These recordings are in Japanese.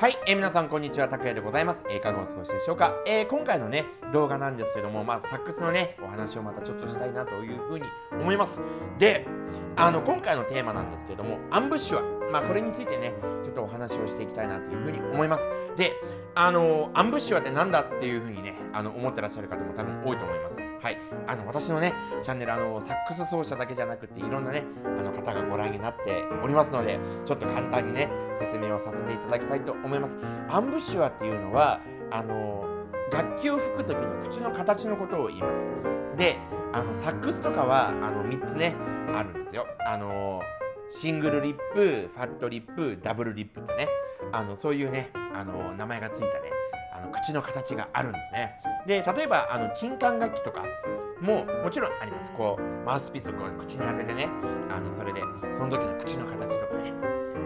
はい、皆さんこんにちは、たくやでございます。いかがお過ごしでしょうか。今回のね、動画なんですけども、まあ、サックスのね、お話をまたちょっとしたいなというふうに思います。で、今回のテーマなんですけども、アンブッシュは、まあ、これについてね、ちょっとお話をしていきたいなというふうに思います。で、アンブッシュはってなんだっていうふうにね、思ってらっしゃる方も多分多いと思います。はい、私のね、チャンネル、サックス奏者だけじゃなくて、いろんなね、方がご覧になっておりますので、ちょっと簡単にね、説明をさせていただきたいと思います。アンブッシュアっていうのは楽器を吹く時の口の形のことを言います。でサックスとかは3つねあるんですよ。シングルリップ、ファットリップ、ダブルリップってねそういうね名前がついたね口の形があるんですね。で例えば金管楽器とかももちろんあります。こうマウスピースをこう口に当ててねそれでその時の口の形とかね、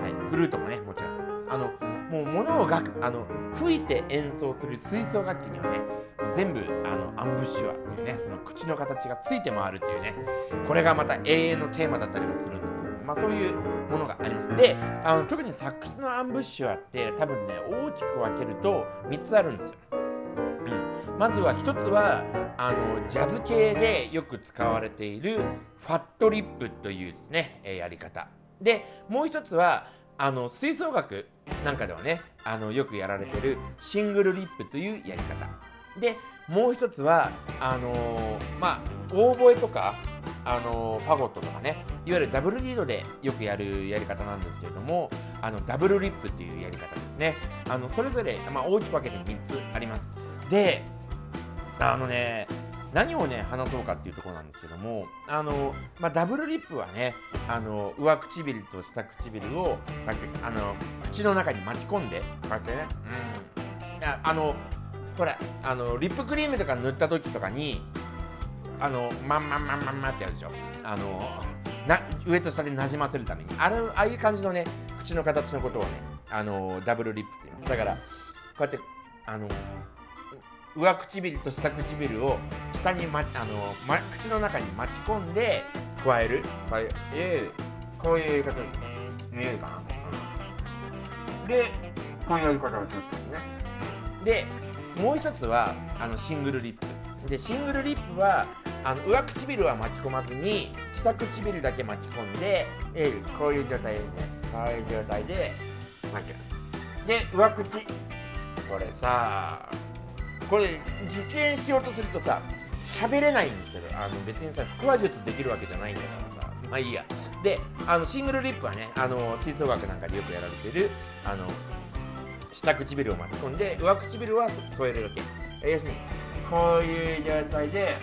はい、フルートもねもちろんあります。もう物を吹いて演奏する吹奏楽器にはね全部アンブッシュアっていうねその口の形がついて回るっていうねこれがまた永遠のテーマだったりもするんですけど、まあ、そういうものがあります。で特にサックスのアンブッシュアって多分ね大きく分けると3つあるんですよ。まずは1つはジャズ系でよく使われているファットリップというですねやり方で、もう1つは吹奏楽なんかではねよくやられてるシングルリップというやり方で、もう一つはまあオーボエとかファゴットとかねいわゆるダブルリードでよくやるやり方なんですけれどもダブルリップというやり方ですね。それぞれ、まあ、大きく分けて3つあります。でね何をね話そうかっていうところなんですけどもまあ、ダブルリップはね上唇と下唇を口の中に巻き込んでこうやってね、うん、ほらリップクリームとか塗った時とかにまんまんまんまんまってやるでしょ上と下でなじませるためにああいう感じのね口の形のことをねダブルリップって言います。だからこうやって上唇と下唇を下に、口の中に巻き込んで加えるこういうやり方に見えるかな、うん、でこういうやり方ができますね。でもう一つはシングルリップで、シングルリップは上唇は巻き込まずに下唇だけ巻き込んで、こういう状態ですね。こういう状態で巻く。で上口これさこれ実演しようとするとさ喋れないんですけど別にさ腹話術できるわけじゃないんだからさまあいいや。でシングルリップはね吹奏楽なんかでよくやられてる下唇を巻き込んで上唇は添えるだけ、要するにこういう状態で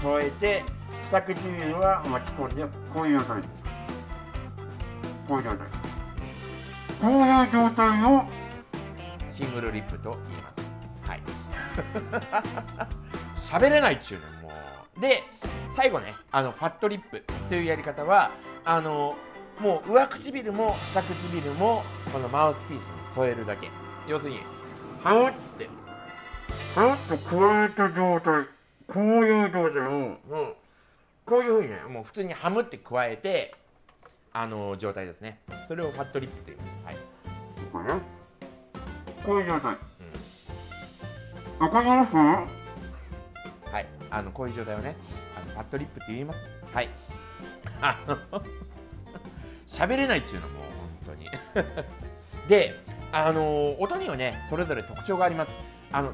添えて下唇は巻き込んでこういう状態こういう状態をシングルリップと言います。喋れないっちゅうのもう。で最後ねファットリップというやり方はもう上唇も下唇もこのマウスピースに添えるだけ、要するにはって加えた状態こういう状態を、うん、こういうふうにねもう普通にはむって加えて状態ですね。それをファットリップと言います。はい、これねこういう状態わかります？はい、こういう状態をね、ファットリップって言います。はい、喋れないっていうのも本当に。で、音にはね、それぞれ特徴があります。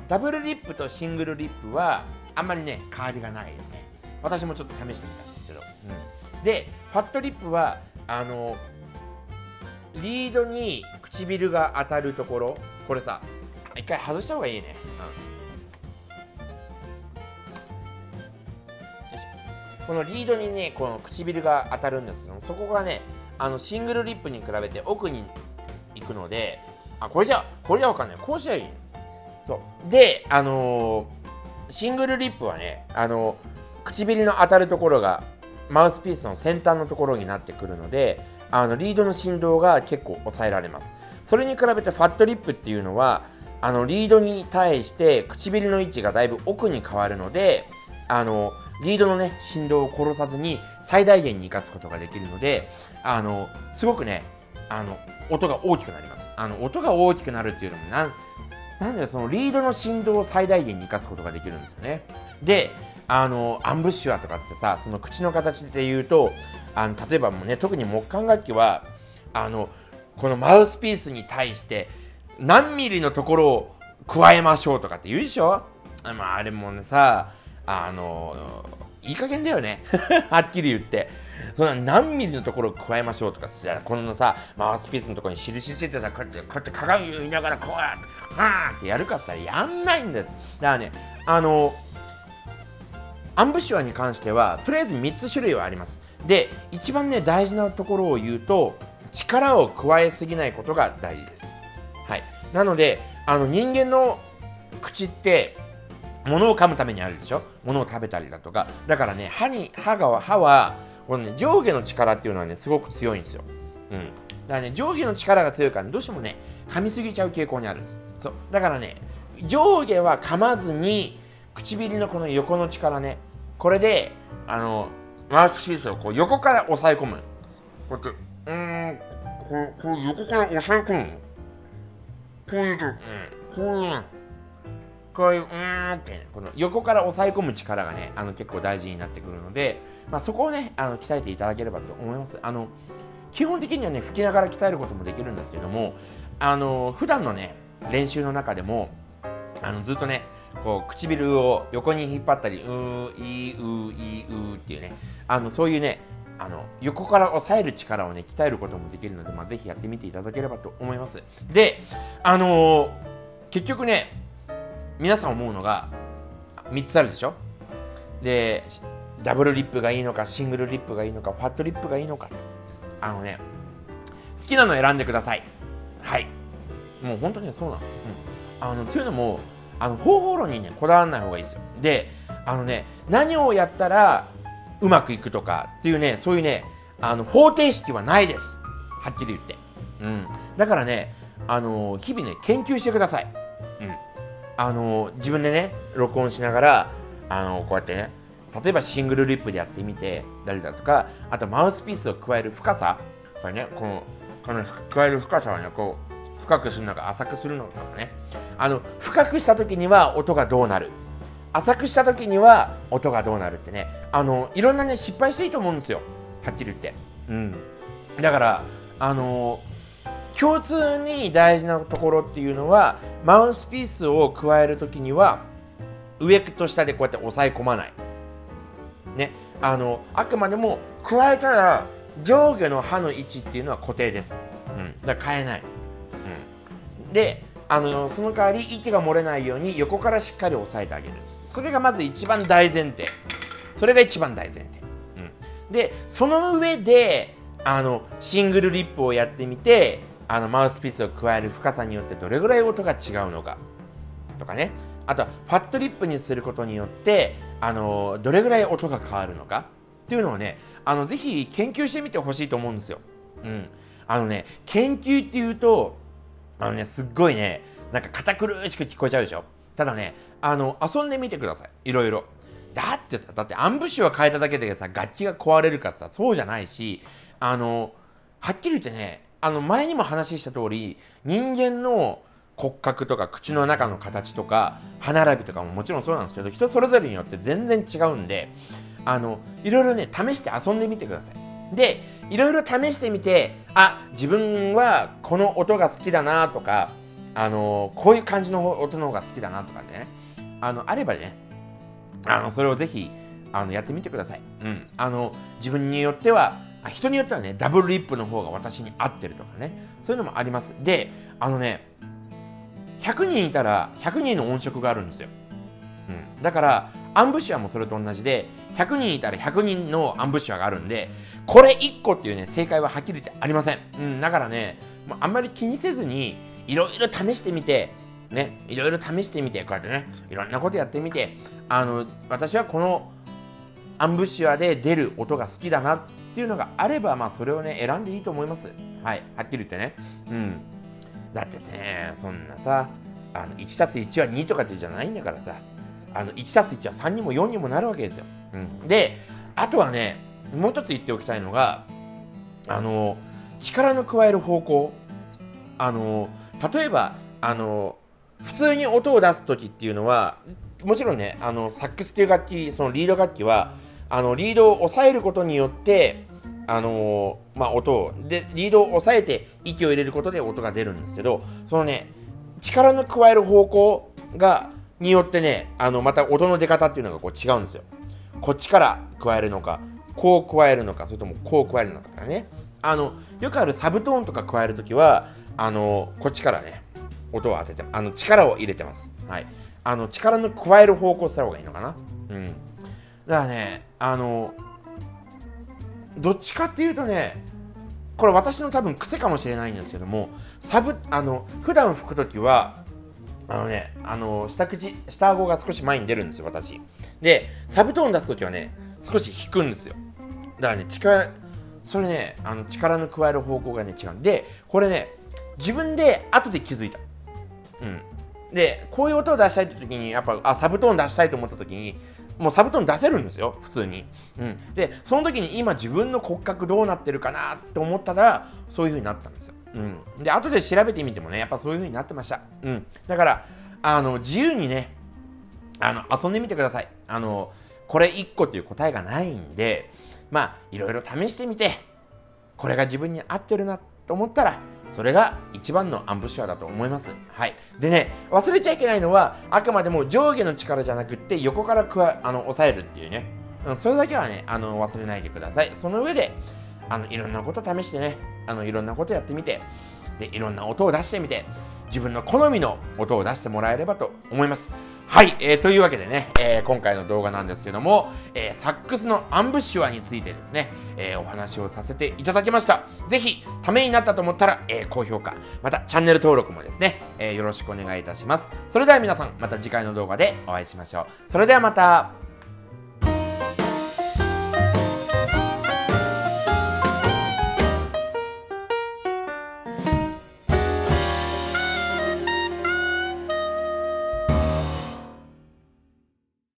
ダブルリップとシングルリップはあんまりね、変わりがないですね。私もちょっと試してみたんですけど。うん、で、ファットリップはリードに唇が当たるところ、これさ、一回外した方がいいね。うん、このリードにねこの唇が当たるんですけども、そこがねシングルリップに比べて奥に行くので、これじゃわかんない、こうしりゃいい。そうでシングルリップはね唇の当たるところがマウスピースの先端のところになってくるのでリードの振動が結構抑えられます。それに比べてファットリップっていうのはリードに対して唇の位置がだいぶ奥に変わるのでリードのね振動を殺さずに最大限に生かすことができるので、すごくね音が大きくなります。音が大きくなるっていうのもなんでそのリードの振動を最大限に生かすことができるんですよね。で、アンブッシュアとかってさ、その口の形で言うと、例えばもうね、特に木管楽器はこのマウスピースに対して何ミリのところを加えましょうとかって言うでしょ。まあ、あれもねさ、いい加減だよねはっきり言って、そんな何ミリのところを加えましょうとか、じゃあこのさマウスピースのところに印つけてさ、こうやって鏡を見ながらこうやってハーンってやるかって言ったらやんないんだよ。だからね、アンブッシュアに関してはとりあえず3つ種類はあります。で、一番ね大事なところを言うと、力を加えすぎないことが大事です。はい。なので人間の口って物を噛むためにあるでしょ。物を食べたりだとか、だからね、歯はこのね上下の力っていうのはねすごく強いんですよ。うん。だからね、上下の力が強いから、ね、どうしてもね噛みすぎちゃう傾向にあるんです。そう、だからね、上下は噛まずに唇のこの横の力ね、これでマウスピースをこう横から押さえ込む。こうやってこう横から押さえ込む。こういうと、こういうってこの横から押さえ込む力がね結構大事になってくるので、まあ、そこをね鍛えていただければと思います。基本的にはね吹きながら鍛えることもできるんですけども、普段のね練習の中でもずっとねこう唇を横に引っ張ったり「うーいーうーいーうー」っていうねそういうね横から押さえる力をね鍛えることもできるので、まあ、ぜひやってみていただければと思います。で結局ね皆さん思うのが3つあるでしょ。で、ダブルリップがいいのか、シングルリップがいいのか、ファットリップがいいのか、ね、好きなの選んでください。はい、もう本当にそうなの。というのも方法論にねこだわらない方がいいですよ。でね、何をやったらうまくいくとかっていうね、そういうね方程式はないです、はっきり言って、うん、だからね日々ね研究してください。うん、自分でね録音しながらこうやってね、例えばシングルリップでやってみて誰だとか、あとマウスピースを加える深さ、これねこの加える深さはねこう深くするのか浅くするのかね、深くした時には音がどうなる、浅くした時には音がどうなるってねいろんなね失敗していいと思うんですよ、はっきり言って、うん、だから共通に大事なところっていうのは、マウスピースを加えるときには上と下でこうやって押さえ込まない、ね、あくまでも加えたら上下の歯の位置っていうのは固定です、うん、だから変えない、うん、でその代わり息が漏れないように横からしっかり押さえてあげるんです。それがまず一番大前提、それが一番大前提、うん、でその上でシングルリップをやってみてマウスピースを加える深さによってどれぐらい音が違うのかとかね、あとはファットリップにすることによってどれぐらい音が変わるのかっていうのをねぜひ研究してみてほしいと思うんですよ。うん、ね研究っていうとねすっごいねなんか堅苦しく聞こえちゃうでしょ。ただね遊んでみてください、いろいろ。だってさ、だってアンブッシュを変えただけでさ楽器が壊れるかさ、そうじゃないしはっきり言ってね前にも話した通り、人間の骨格とか口の中の形とか歯並びとかももちろんそうなんですけど、人それぞれによって全然違うんでいろいろね試して遊んでみてください。でいろいろ試してみて、あ、自分はこの音が好きだなとかこういう感じの音の方が好きだなとかねあればねそれをぜひやってみてください。うん、自分によっては人によってはねダブルリップの方が私に合ってるとかね、そういうのもあります。でね100人いたら100人の音色があるんですよ、うん、だからアンブッシュアもそれと同じで100人いたら100人のアンブッシュアがあるんで、これ1個っていうね正解ははっきり言ってありません、うん、だからねあんまり気にせずにいろいろ試してみてね、いろいろ試してみてこうやってねいろんなことやってみて私はこのアンブッシュアで出る音が好きだなっていうのがあれば、まあ、それをね選んでいいと思います。はい、はっきり言ってね、うん、だってねそんなさ 1+1 は2とかってじゃないんだからさ 1+1 は3にも4にもなるわけですよ、うん、であとはねもう一つ言っておきたいのが力の加える方向例えば普通に音を出す時っていうのはもちろんねサックスという楽器そのリード楽器はリードを押さえることによって音をでリードを押さえて息を入れることで音が出るんですけどそのね力の加える方向によってねまた音の出方っていうのがこう違うんですよ。こっちから加えるのかこう加えるのかそれともこう加えるのかからねよくあるサブトーンとか加えるときはこっちからね音を当てて力を入れてます。はい、力の加える方向した方がいいのかな。うん、だからねどっちかっていうとねこれ私の多分癖かもしれないんですけども普段吹くときは下顎が少し前に出るんですよ私。でサブトーン出すときはね少し引くんですよ。だからねそれね力の加える方向がね違うんでこれね自分で後で気づいた。うん、でこういう音を出したいって時にやっぱサブトーン出したいと思った時にもうサブトーン出せるんですよ普通に。うん、でその時に今自分の骨格どうなってるかなって思ったらそういう風になったんですよ。うん、で後で調べてみてもねやっぱそういう風になってました。うん、だから自由にね遊んでみてください。これ1個っていう答えがないんでまあいろいろ試してみてこれが自分に合ってるなと思ったらそれが一番のアンプシュアだと思います。はい、でね忘れちゃいけないのはあくまでも上下の力じゃなくって横から押さえるっていうねそれだけはね忘れないでください。その上でいろんなこと試してねいろんなことやってみてでいろんな音を出してみて自分の好みの音を出してもらえればと思います。はい、というわけでね、今回の動画なんですけども、サックスのアンプシュアについてですね、お話をさせていただきました。ぜひ、ためになったと思ったら、高評価、またチャンネル登録もですね、よろしくお願いいたします。それでは皆さん、また次回の動画でお会いしましょう。それではまた。